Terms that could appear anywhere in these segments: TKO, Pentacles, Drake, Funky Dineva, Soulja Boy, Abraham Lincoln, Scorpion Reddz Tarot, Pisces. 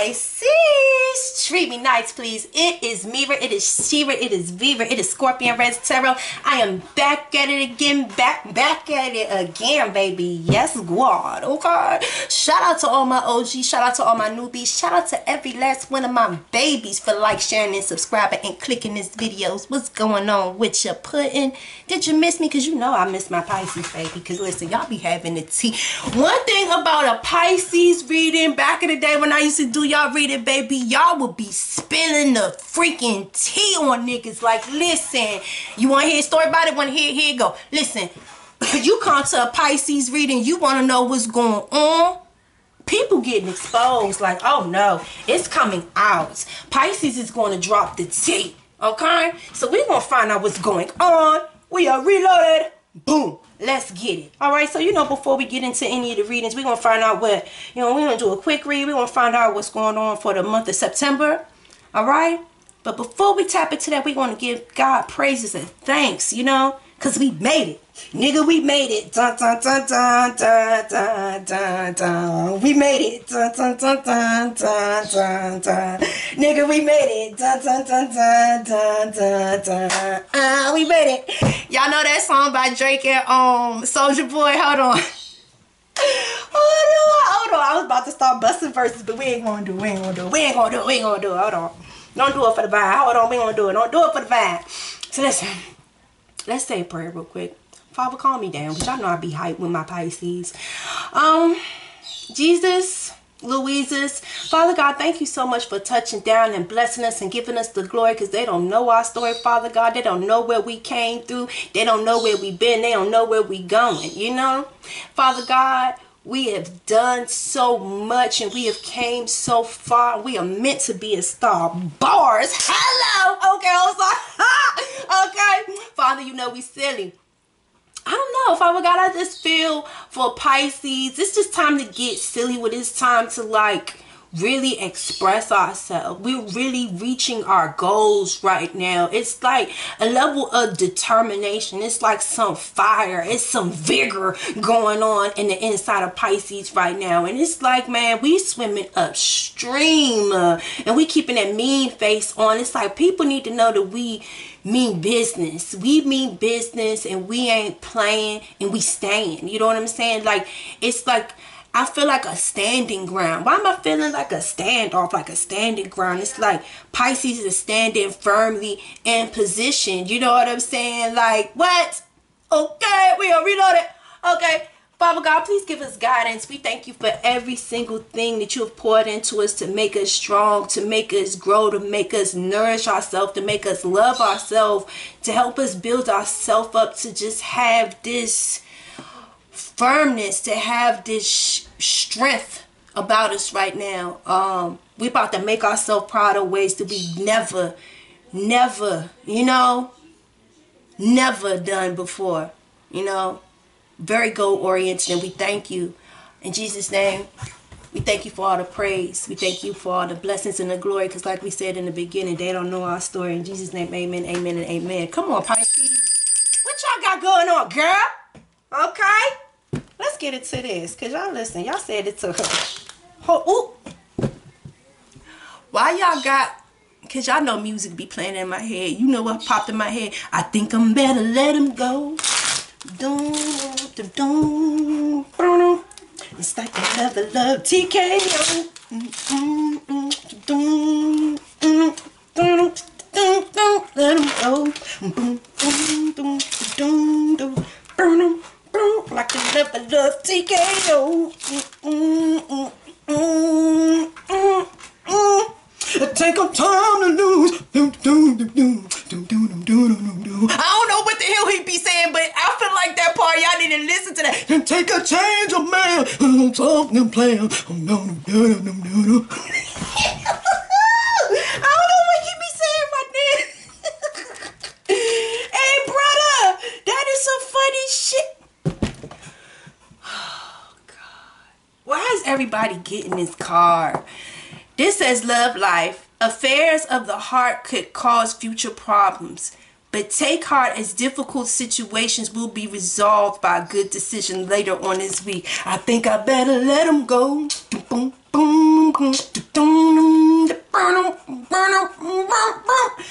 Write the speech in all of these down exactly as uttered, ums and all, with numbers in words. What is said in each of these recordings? Hey sis, treat me nice please. It is Mira, it is Shira, it is Viva, it is Scorpion Reddz Tarot. I am back at it again, back, back at it again, baby. Yes, God, okay. Shout out to all my O Gs, shout out to all my newbies, shout out to every last one of my babies for like, sharing, and subscribing, and clicking these videos. What's going on with your pudding? Did you miss me? Because you know I miss my Pisces, baby. Because listen, y'all be having the tea. One thing about a Pisces reading back in the day when I used to do y'all reading, baby, y'all would be spilling the freaking tea on niggas. Like, listen, you want to hear a story about it? Want to hear? Here you go. Listen, you come to a Pisces reading, you want to know what's going on. People getting exposed. Like, oh no, it's coming out. Pisces is going to drop the tea. Okay, so we're gonna find out what's going on. We are reloaded. Boom. Let's get it. All right, so you know, before we get into any of the readings, we're gonna find out what, you know, we're gonna do a quick read. We're gonna find out what's going on for the month of September. All right, but before we tap into that, we're gonna give God praises and thanks, you know, because we made it, nigga. We made it. Dun, dun, dun, dun, dun, dun, dun, dun. We made it. Dun, dun, dun, dun, dun, dun, dun. Nigga, we made it. Dun, dun, dun, dun, dun, dun, dun. Uh, we made it. Y'all know that song by Drake and um Soulja Boy? Hold on. Hold on. Hold on. I was about to start busting verses, but we ain't gonna do. We ain't gonna do. We ain't gonna do. We ain't gonna do. Hold on. Don't do it for the vibe. Hold on. We ain't gonna do it. Don't do it for the vibe. So listen. Let's say a prayer real quick. Father, calm me down, because y'all know I be hyped with my Pisces. Um, Jesus, Louises, Father God, thank you so much for touching down and blessing us and giving us the glory, because they don't know our story, Father God. They don't know where we came through. They don't know where we been. They don't know where we going, you know? Father God, we have done so much and we have came so far. We are meant to be a star. Bars. Hello. Okay, I'm sorry. Okay. Father, you know we silly. I don't know, Father God, I just feel for Pisces, it's just time to get silly with it. It's time to like really express ourselves. We're really reaching our goals right now. It's like a level of determination. It's like some fire. It's some vigor going on in the inside of Pisces right now. And it's like, man, we swimming upstream uh, and we keeping that mean face on. It's like people need to know that we mean business. We mean business and we ain't playing and we staying. You know what I'm saying? Like, it's like I feel like a standing ground. Why am I feeling like a standoff, like a standing ground? It's like Pisces is standing firmly in position. You know what I'm saying? Like, what? Okay, we are reloaded. Okay. Father God, please give us guidance. We thank you for every single thing that you have poured into us to make us strong, to make us grow, to make us nourish ourselves, to make us love ourselves, to help us build ourselves up, to just have this firmness, to have this sh strength about us right now. Um, we're about to make ourselves proud of ways that we never, never, you know, never done before, you know. Very goal-oriented, and we thank you. In Jesus' name, we thank you for all the praise. We thank you for all the blessings and the glory, because like we said in the beginning, they don't know our story. In Jesus' name, amen, amen, and amen. Come on, Pisces. What y'all got going on, girl? Okay? Let's get into this, because y'all listen. Y'all said it to her. Ooh. Why y'all got... Because y'all know music be playing in my head. You know what popped in my head? I think I'm better let him go. Dun, dun, dun, dun. It's like another love T K O. Mm, mm, mm, dun, dun, dun, dun, dun, let him go. Boom, boom, boom, boom, boom, boom, boom. Like another love T K O. Mm, mm, mm, mm, mm. It take a time to lose. Do, do, do, do, do, do, do, do, do. I don't know what the hell he be saying, but I feel like that part y'all need to listen to that. And take a change of man. I'm talking player. Oh no no no no no no. I don't know what he be saying right there. Hey brother, that is some funny shit. Oh God, why is everybody getting this card? This says love life. Affairs of the heart could cause future problems, but take heart as difficult situations will be resolved by a good decision later on this week. I think I better let him go. boom, boom, boom, boom.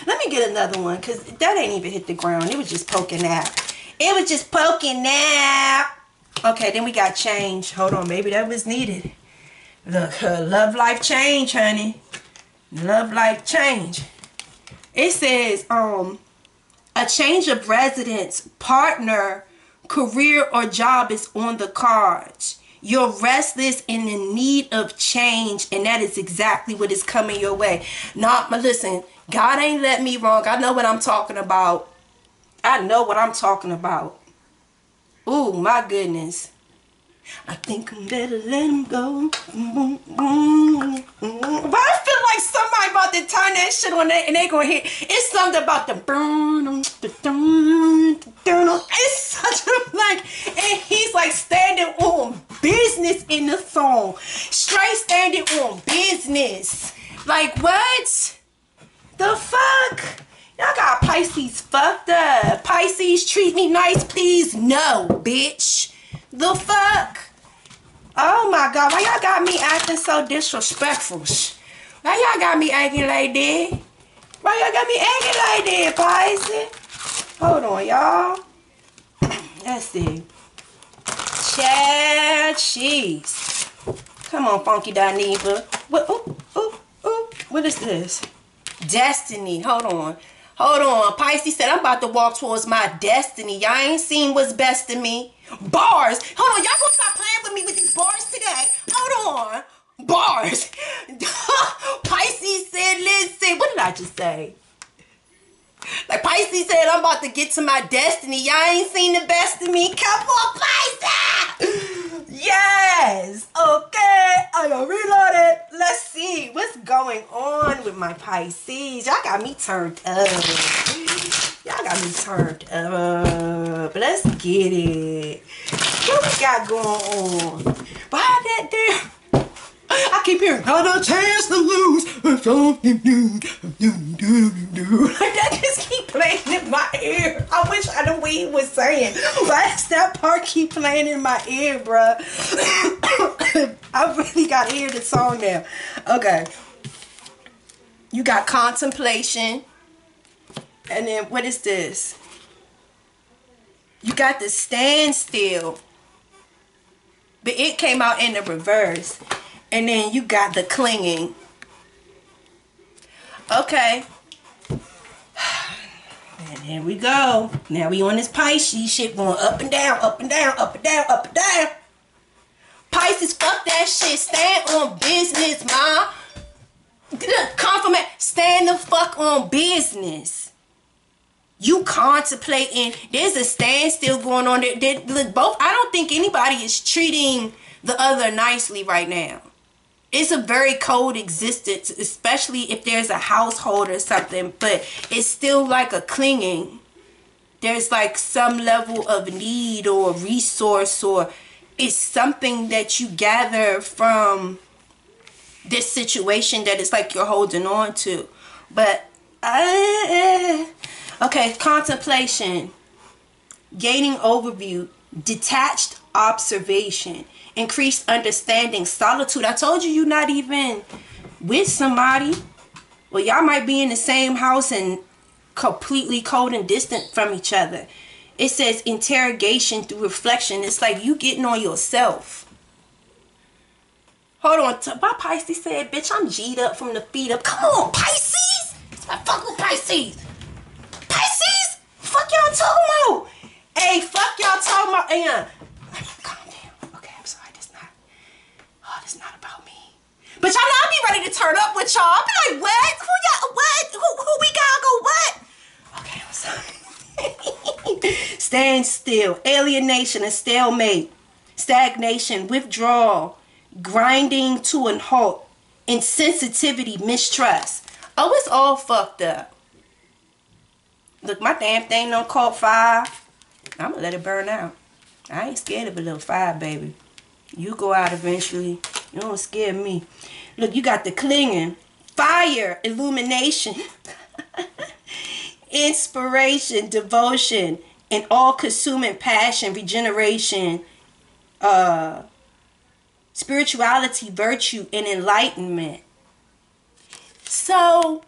Let me get another one, because that ain't even hit the ground. It was just poking out. It was just poking out. Okay, then we got change. Hold on, maybe that was needed. Look, her love life change, honey. Love life change. It says, um, a change of residence, partner, career, or job is on the cards. You're restless and in need of change, and that is exactly what is coming your way. Not, but listen, God ain't let me wrong. I know what I'm talking about. I know what I'm talking about. Ooh, my goodness. I think I'm better let him go. Boom, boom, boom. But I feel like somebody about to turn that shit on that and they gonna hit. It's something about the boom, it's such a like, and he's like standing on business in the song. Straight standing on business. Like what? The fuck? Y'all got Pisces fucked up. Pisces, treat me nice, please. No, bitch. The fuck? Oh my God, why y'all got me acting so disrespectful? Why y'all got me acting like that? Why y'all got me acting like that, Pisces? Hold on, y'all. Let's see. Chad cheese. Come on, Funky Dineva. What, ooh, ooh, ooh. What is this? Destiny. Hold on. Hold on. Pisces said, I'm about to walk towards my destiny. Y'all ain't seen what's best in me. Bars. Hold on, y'all gonna stop playing with me with these bars today. Hold on. Bars. Pisces said, listen, what did I just say? Like Pisces said, I'm about to get to my destiny. Y'all ain't seen the best of me. Come on, Pisces. Yes. Okay. I'm gonna reload it. Let's see what's going on with my Pisces. Y'all got me turned up. Y'all got me turned up. Let's get it. What we got going on? Why that damn? I keep hearing, got a chance to lose. That just keep playing in my ear. I wish I knew what he was saying. Why does that part keep playing in my ear, bruh? I really got to hear the song now. Okay. You got contemplation. And then what is this? You got the standstill, but it came out in the reverse. And then you got the clinging. Okay. And here we go. Now we on this Pisces shit going up and down, up and down, up and down, up and down. Pisces, fuck that shit. Stand on business, ma. Confirm it. Stand the fuck on business. You contemplating, there's a standstill going on. There, there, look, both, I don't think anybody is treating the other nicely right now. It's a very cold existence, especially if there's a household or something, but it's still like a clinging. There's like some level of need or resource, or it's something that you gather from this situation that it's like you're holding on to. But, I... Okay, contemplation, gaining overview, detached observation, increased understanding, solitude. I told you you're not even with somebody. Well, y'all might be in the same house and completely cold and distant from each other. It says interrogation through reflection. It's like you getting on yourself. Hold on. My Pisces said, bitch, I'm G'd up from the feet up. Come on, Pisces. I fuck with Pisces. Pisces, fuck y'all talking about. Hey, fuck y'all talking about. And calm down. Okay, I'm sorry. That's not. Oh, that's not about me. But y'all know I be ready to turn up with y'all. I be like, what? Who y'all? What? Who? Who we gotta go? What? Okay, I'm sorry. Stand still. Alienation. A stalemate. Stagnation. Withdrawal. Grinding to a halt. Insensitivity. Mistrust. Oh, it's all fucked up. Look, my damn thing don't caught fire. I'm gonna let it burn out. I ain't scared of a little fire, baby. You go out eventually. You don't scare me. Look, you got the clinging. Fire, illumination, inspiration, devotion, and all-consuming passion, regeneration, uh, spirituality, virtue, and enlightenment. So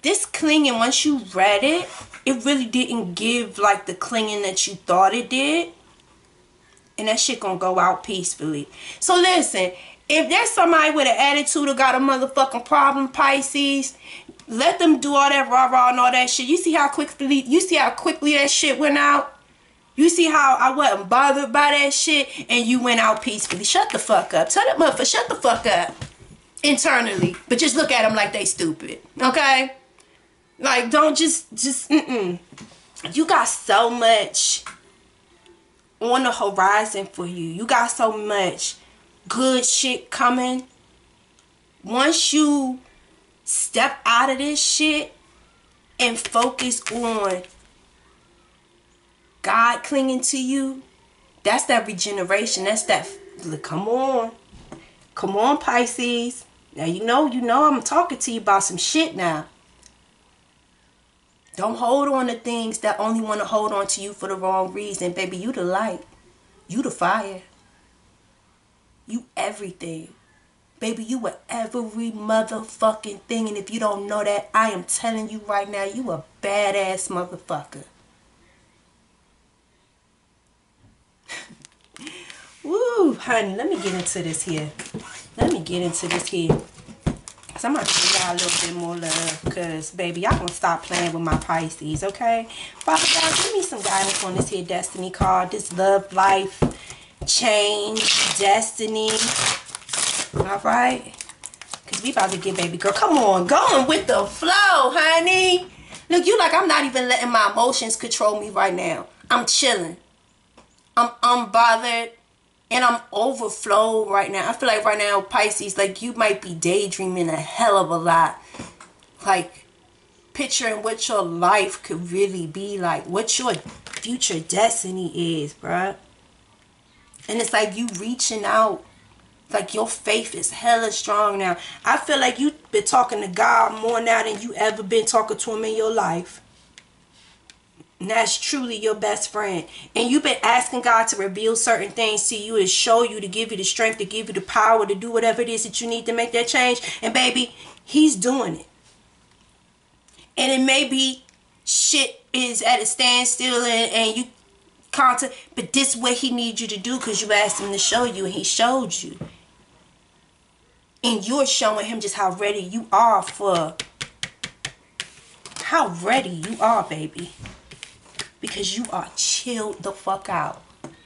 this clinging, once you read it, it really didn't give like the clinging that you thought it did. And that shit gonna go out peacefully. So listen, if there's somebody with an attitude or got a motherfucking problem, Pisces, let them do all that rah-rah and all that shit. You see how quickly you see how quickly that shit went out? You see how I wasn't bothered by that shit and you went out peacefully. Shut the fuck up. Tell that motherfucker, shut the fuck up internally. But just look at them like they stupid. Okay? Like, don't just, just, mm-mm. You got so much on the horizon for you. You got so much good shit coming. Once you step out of this shit and focus on God clinging to you, that's that regeneration. That's that, look, come on. Come on, Pisces. Now, you know, you know I'm talking to you about some shit now. Don't hold on to things that only want to hold on to you for the wrong reason. Baby, you the light. You the fire. You everything. Baby, you were every motherfucking thing. And if you don't know that, I am telling you right now, you a badass motherfucker. Woo, honey, let me get into this here. Let me get into this here. So I'm going to give y'all a little bit more love because, baby, y'all going to stop playing with my Pisces, okay? Father God, give me some guidance on this here destiny card, this love, life, change, destiny, all right? Because we about to get, baby girl, come on, going with the flow, honey. Look, you like I'm not even letting my emotions control me right now. I'm chilling. I'm unbothered. And I'm overflowed right now. I feel like right now, Pisces, like you might be daydreaming a hell of a lot. Like picturing what your life could really be like. What your future destiny is, bruh. And it's like you reaching out. Like your faith is hella strong now. I feel like you've been talking to God more now than you ever been talking to Him in your life. And that's truly your best friend. And you've been asking God to reveal certain things to you and show you, to give you the strength, to give you the power, to do whatever it is that you need to make that change. And baby, He's doing it. And it may be shit is at a standstill and, and you contact, but this is what He needs you to do because you asked Him to show you and He showed you. And you're showing Him just how ready you are for, how ready you are, baby. Because you are chilled the fuck out.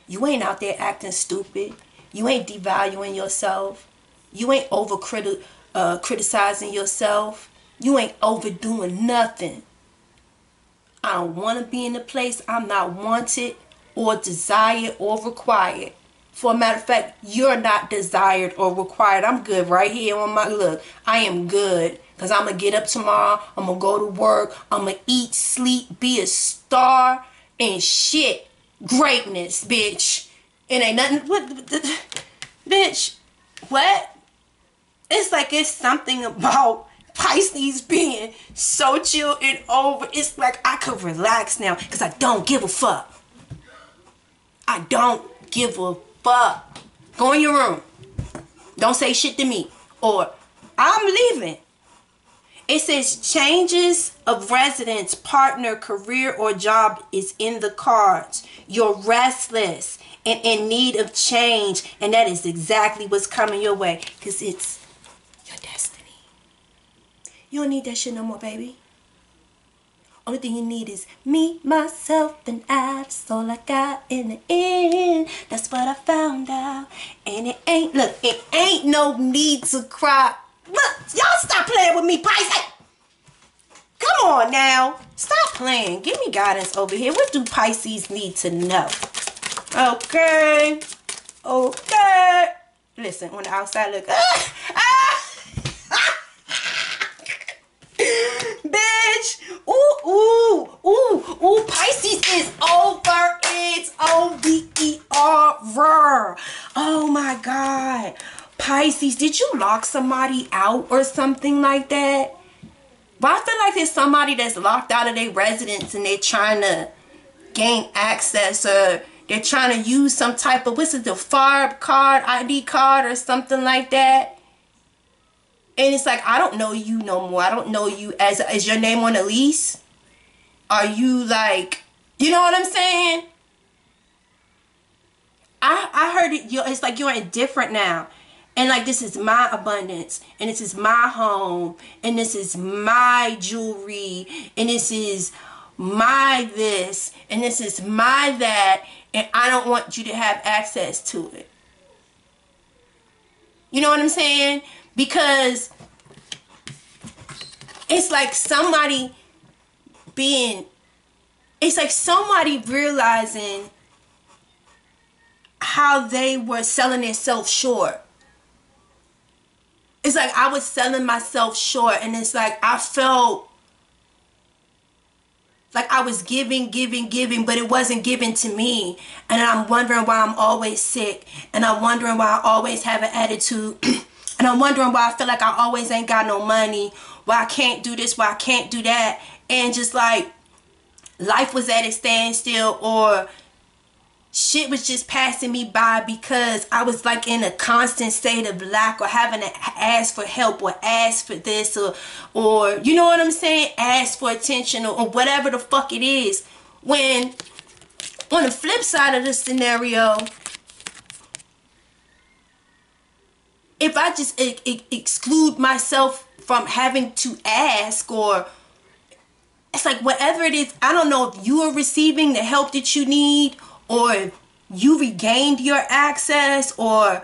You ain't out there acting stupid. You ain't devaluing yourself. You ain't over criti uh, criticizing yourself. You ain't overdoing nothing. I don't want to be in a place I'm not wanted or desired or required. For a matter of fact, you're not desired or required. I'm good right here on my look. I am good. Because I'm going to get up tomorrow. I'm going to go to work. I'm going to eat, sleep, be a star, and shit. Greatness, bitch. It ain't nothing. What, what, what, bitch, what? It's like it's something about Pisces being so chill and over. It's like I could relax now because I don't give a fuck. I don't give a fuck. Go in your room. Don't say shit to me. Or I'm leaving. It says changes of residence, partner, career, or job is in the cards. You're restless and in need of change. And that is exactly what's coming your way. Because it's your destiny. You don't need that shit no more, baby. Only thing you need is me, myself, and I. That's all I got in the end. That's what I found out. And it ain't, look, it ain't no need to cry. Look, y'all stop playing with me, Pisces. Come on now. Stop playing. Give me guidance over here. What do Pisces need to know? Okay. Okay. Listen, on the outside, look. Ah, ah, ah. Bitch. Ooh, ooh, ooh, ooh. Pisces is over. It's O V E R. Oh, my God. Pisces, did you lock somebody out or something like that? But I feel like there's somebody that's locked out of their residence and they're trying to gain access or They're trying to use some type of, what's it, the F A R B card, I D card or something like that. And it's like, I don't know you no more. I don't know you as, is your name on the lease? Are you like, you know what I'm saying? I, I heard it, you're, it's like you're indifferent now. And like, this is my abundance, and this is my home, and this is my jewelry, and this is my this, and this is my that, and I don't want you to have access to it. You know what I'm saying? Because it's like somebody being, it's like somebody realizing how they were selling themselves short. It's like I was selling myself short, and it's like I felt like I was giving, giving, giving, but it wasn't given to me. And I'm wondering why I'm always sick, and I'm wondering why I always have an attitude, and I'm wondering why I feel like I always ain't got no money, why I can't do this, why I can't do that. And just like life was at a standstill, or shit was just passing me by because I was like in a constant state of lack, or having to ask for help, or ask for this, or, or you know what I'm saying? Ask for attention, or, or whatever the fuck it is. When on the flip side of the scenario, if I just I I exclude myself from having to ask, or it's like whatever it is, I don't know if you are receiving the help that you need, or you regained your access, or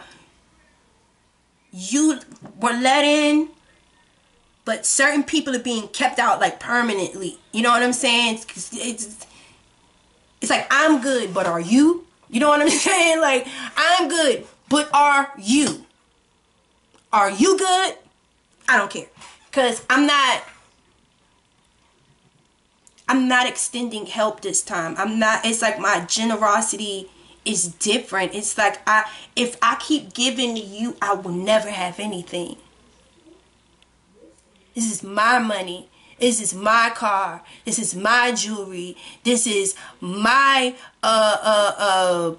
you were let in, but certain people are being kept out like permanently. You know what I'm saying? It's, it's, it's like, I'm good, but are you? You know what I'm saying? Like, I'm good, but are you? Are you good? I don't care. Because I'm not... I'm not extending help this time. I'm not, it's like my generosity is different. It's like, I, if I keep giving to you, I will never have anything. This is my money. This is my car. This is my jewelry. This is my uh, uh, uh,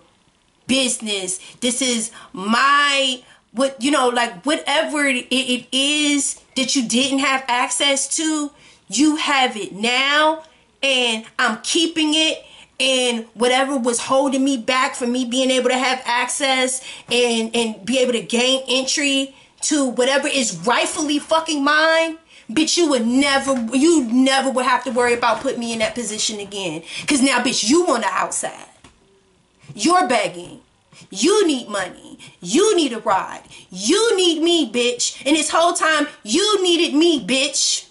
business. This is my, what, you know, like whatever it, it is that you didn't have access to, you have it now. And I'm keeping it, and whatever was holding me back from me being able to have access and, and be able to gain entry to whatever is rightfully fucking mine, bitch, you would never, you never would have to worry about putting me in that position again. Because now, bitch, you on the outside. You're begging. You need money. You need a ride. You need me, bitch. And this whole time, you needed me, bitch.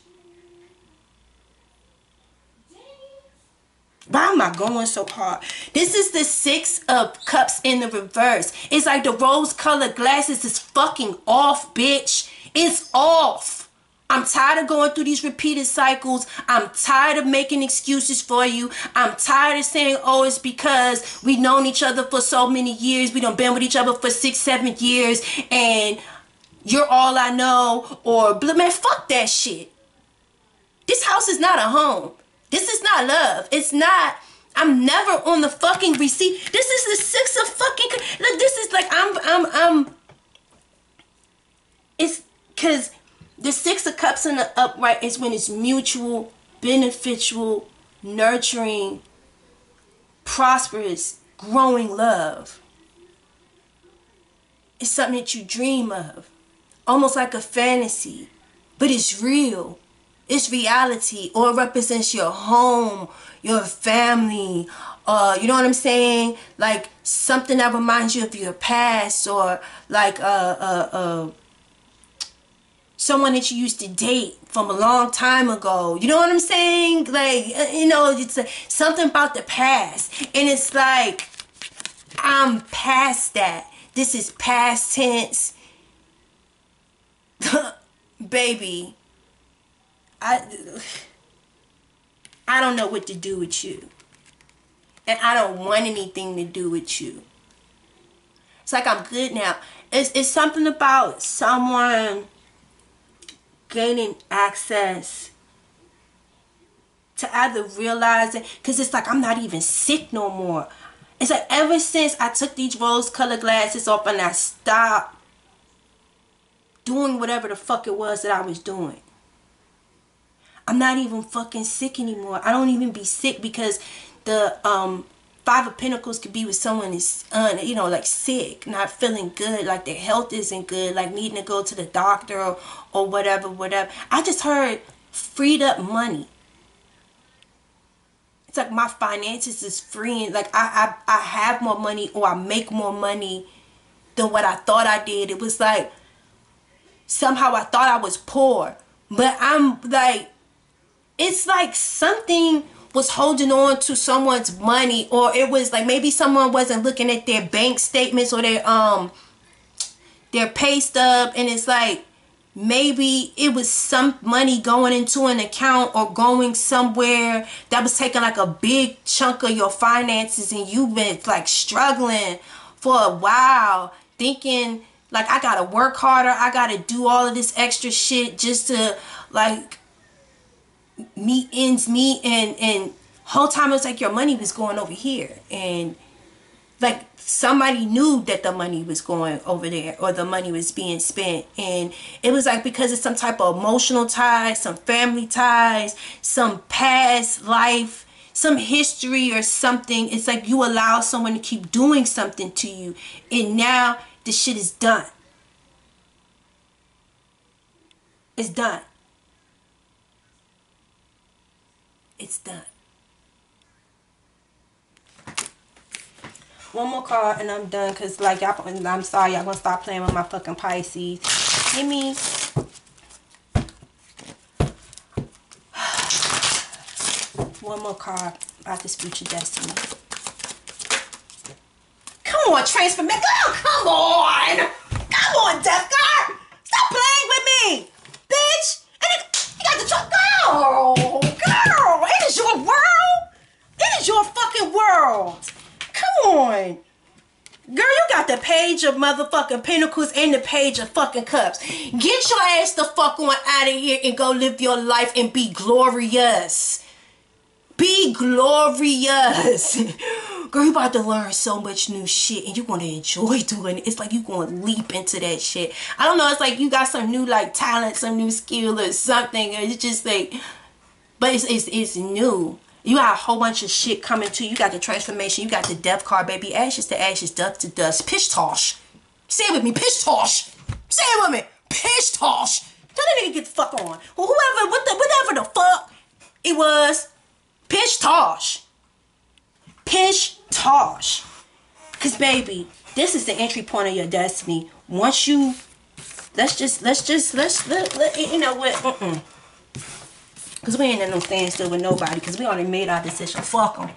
Why am I going so hard? This is the Six of Cups in the reverse. It's like the rose-colored glasses is fucking off, bitch. It's off. I'm tired of going through these repeated cycles. I'm tired of making excuses for you. I'm tired of saying, oh, it's because we've known each other for so many years. We done been with each other for six, seven years. And you're all I know. Or, man, fuck that shit. This house is not a home. This is not love. It's not, I'm never on the fucking receipt. This is the Six of fucking, look, this is like, I'm, I'm, I'm, it's because the Six of Cups in the upright is when it's mutual, beneficial, nurturing, prosperous, growing love. It's something that you dream of, almost like a fantasy, but it's real. It's reality, or it represents your home, your family, uh, you know what I'm saying? Like something that reminds you of your past, or like uh, uh, uh, someone that you used to date from a long time ago. You know what I'm saying? Like, you know, it's a, something about the past. And it's like, I'm past that. This is past tense. Baby. I, I don't know what to do with you. And I don't want anything to do with you. It's like I'm good now. It's, it's something about someone gaining access to either realizing, because it's like I'm not even sick no more. It's like ever since I took these rose colored glasses off and I stopped doing whatever the fuck it was that I was doing, I'm not even fucking sick anymore. I don't even be sick because the um, Five of Pentacles could be with someone is, uh, you know, like sick, not feeling good, like their health isn't good, like needing to go to the doctor or, or whatever, whatever. I just heard freed up money. It's like my finances is freeing. Like I, I, I have more money, or I make more money than what I thought I did. It was like somehow I thought I was poor, but I'm like, it's like something was holding on to someone's money, or it was like maybe someone wasn't looking at their bank statements or their um their pay stub, and it's like maybe it was some money going into an account or going somewhere that was taking like a big chunk of your finances, and you've been like struggling for a while thinking like, I gotta work harder, I gotta do all of this extra shit just to like meet ends meet, and and whole time it was like your money was going over here, and like somebody knew that the money was going over there, or the money was being spent, and it was like because it's some type of emotional ties, some family ties, some past life, some history or something. It's like you allow someone to keep doing something to you, and now the shit is done. It's done. It's done. One more card and I'm done, because like y'all, I'm sorry, y'all gonna stop playing with my fucking Pisces. Give me one more card about this future destiny. Come on, transform. Oh, come on. Come on, Death God. Stop playing with me, bitch. And it, you got the truck. Girl, girl, it is your world. It is your fucking world. Come on. Girl, you got the Page of motherfucking Pentacles and the Page of fucking Cups. Get your ass the fuck on out of here and go live your life and be glorious. Be glorious. Girl, you about to learn so much new shit and you're going to enjoy doing it. It's like you're going to leap into that shit. I don't know. It's like you got some new like talent, some new skill or something. It's just like, but it's, it's, it's new. You got a whole bunch of shit coming to you. You got the transformation. You got the Death card, baby. Ashes to ashes, dust to dust. Pish-tosh. Say it with me. Pish-tosh. Say it with me. Pish-tosh. Tell that nigga get the fuck on. Or whoever, what the, whatever the fuck it was. Pish-tosh. Pish-tosh. Because, baby, this is the entry point of your destiny. Once you, let's just, let's just, let's, let, let, you know what, mm-mm. Because we ain't in no standstill with nobody. Because we already made our decision. Fuck them.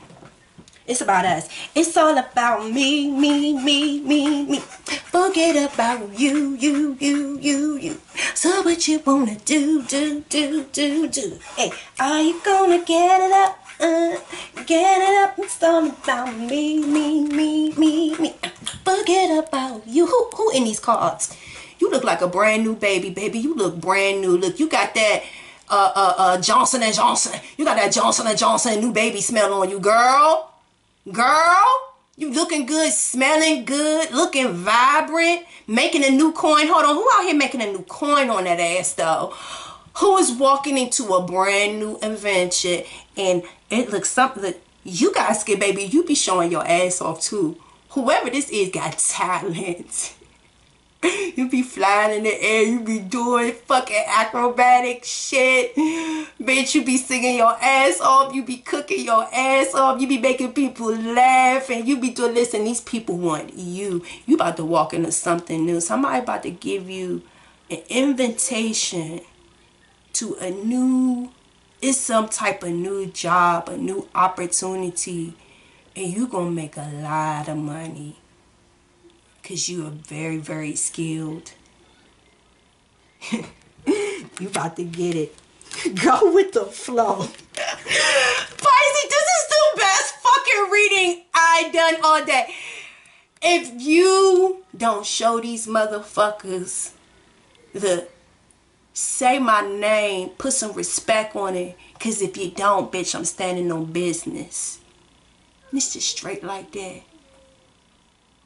It's about us. It's all about me, me, me, me, me. Forget about you, you, you, you, you. So what you want to do, do, do, do, do. Hey, are you going to get it up? Uh, get it up. It's all about me, me, me, me, me. Forget about you. Who, who in these cards? You look like a brand new baby, baby. You look brand new. Look, you got that. Uh, uh, uh, Johnson and Johnson. You got that Johnson and Johnson new baby smell on you, girl. Girl, you looking good, smelling good, looking vibrant, making a new coin. Hold on, who out here making a new coin on that ass though? Who is walking into a brand new invention and it looks something that you guys get, baby. You be showing your ass off too. Whoever this is got talent. You be flying in the air. You be doing fucking acrobatic shit. Bitch, you be singing your ass off. You be cooking your ass off. You be making people laugh. And you be doing, listen, these people want you. You about to walk into something new. Somebody about to give you an invitation to a new, it's some type of new job, a new opportunity. And you gonna make a lot of money. Because you are very, very skilled. You about to get it. Go with the flow. Pisces, this is the best fucking reading I done all day. If you don't show these motherfuckers the say my name, put some respect on it. Because if you don't, bitch, I'm standing on business. And it's just straight like that.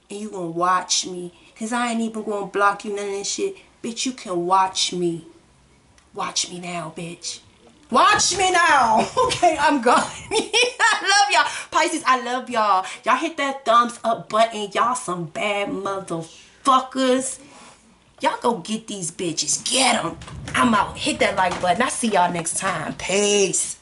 and you gonna watch me. Because I ain't even gonna block you, none of that shit. Bitch, you can watch me. Watch me now, bitch. Watch me now. Okay, I'm gone. I love y'all. Pisces, I love y'all. Y'all hit that thumbs up button. Y'all some bad motherfuckers. Y'all go get these bitches. Get them. I'm out. Hit that like button. I'll see y'all next time. Peace.